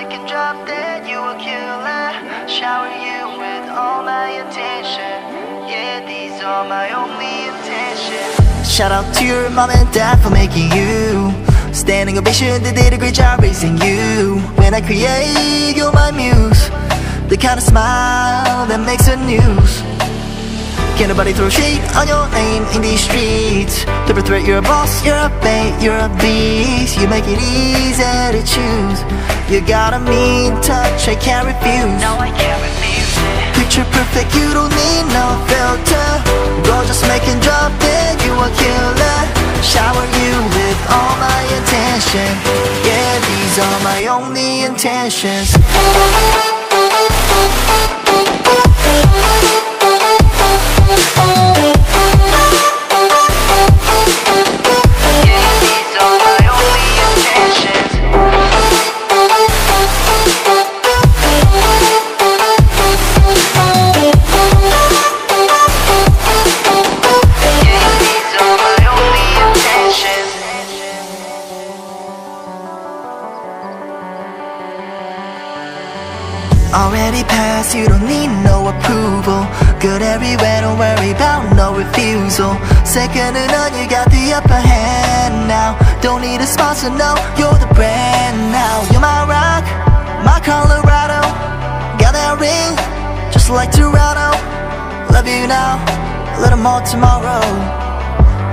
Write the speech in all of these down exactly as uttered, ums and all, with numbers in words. second drop dead, you a killer. Shower you with all my attention. Yeah, these are my only intentions. Shout out to your mom and dad for making you. Standing ovation, they did a great job raising you. When I create, you're my muse. The kind of smile that makes the news. Can't nobody throw shade on your name in these streets. Triple threat, you're a boss, you're a bait, you're a beast. You make it easy to choose. You got a mean touch, I can't refuse. No, I can't refuse it. Picture perfect, you don't need no filter. Gorgeous, making drop dead, you a killer. Shower you with all my attention. Yeah, these are my only intentions. Already passed, you don't need no approval. Good everywhere, don't worry about no refusal. Second to none, you got the upper hand now. Don't need a sponsor, no, you're the brand now. You're my rock, my Colorado. Got that ring, just like Toronto. Love you now, a little more tomorrow.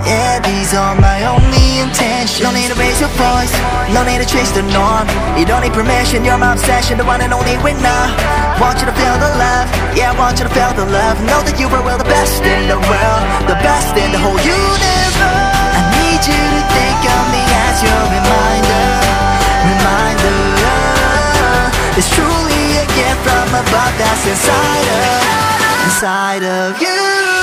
Yeah, these are my only intentions. No need to raise your voice, no need to chase the norm. You don't need permission, you're my obsession, the one and only winner. Want you to feel the love, yeah, I want you to feel the love. Know that you are well the best in the world, the best in the whole universe. I need you to think of me as your reminder, reminder. It's truly a gift from above that's inside of, inside of you.